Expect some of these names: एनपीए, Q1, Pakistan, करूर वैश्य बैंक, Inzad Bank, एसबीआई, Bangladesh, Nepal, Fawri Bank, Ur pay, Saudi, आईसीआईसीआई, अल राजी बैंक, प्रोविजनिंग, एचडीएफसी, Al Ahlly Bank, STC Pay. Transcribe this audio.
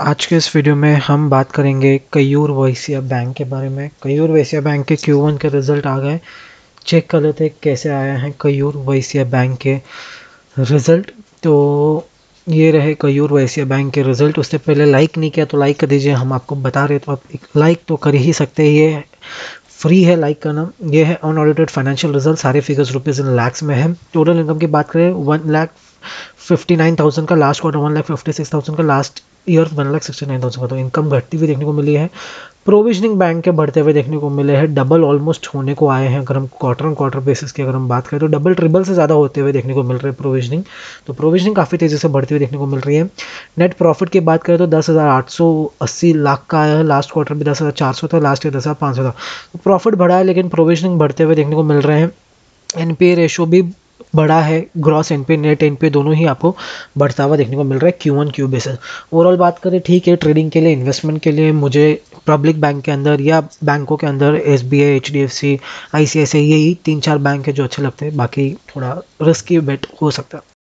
आज के इस वीडियो में हम बात करेंगे करूर वैश्य बैंक के बारे में। करूर वैश्य बैंक के Q1 के रिज़ल्ट आ गए, चेक कर लेते कैसे आया है करूर वैश्य बैंक के रिज़ल्ट। तो ये रहे करूर वैश्य बैंक के रिज़ल्ट। उससे पहले लाइक नहीं किया तो लाइक कर दीजिए, हम आपको बता रहे तो आप लाइक तो कर ही सकते हैं, ये फ्री है लाइक करना। ये है अनऑडिटेड फाइनेंशियल रिजल्ट, सारे फिगर्स रुपीज़ इन लैक्स में है। टोटल इनकम की बात करें 1,59,000 का लास्ट क्वार्टर, 1,56,000 का लास्ट ईयर, 1,69,000 का। तो इनकम घटती हुई देखने को मिली है, प्रोविजनिंग बैंक के बढ़ते हुए देखने को मिले हैं, डबल ऑलमोस्ट होने को आए हैं। अगर हम क्वार्टर ऑन क्वार्टर बेसिस की अगर हम बात करें तो डबल ट्रिपल से ज़्यादा होते हुए देखने को मिल रहे हैं प्रोविजनिंग। तो प्रोविजनिंग काफ़ी तेज़ी से बढ़ती हुई देखने को मिल रही है। नेट प्रॉफिट की बात करें तो 10,880 लाख का आया है, लास्ट क्वार्टर भी 10,400 था, लास्ट ईयर 10,500 था। प्रॉफिट बढ़ा है लेकिन प्रोविजनिंग बढ़ते हुए देखने को मिल रहे हैं। एनपीए रेशो भी बड़ा है, ग्रॉस एनपीए नेट एनपीए दोनों ही आपको बढ़ता हुआ देखने को मिल रहा है Q1Q बेसिस। ओवरऑल बात करें ठीक है, ट्रेडिंग के लिए, इन्वेस्टमेंट के लिए मुझे पब्लिक बैंक के अंदर या बैंकों के अंदर एसबीआई, एचडीएफसी, आईसीआईसीआई, यही 3-4 बैंक है जो अच्छे लगते हैं। बाकी थोड़ा रिस्की बेट हो सकता है।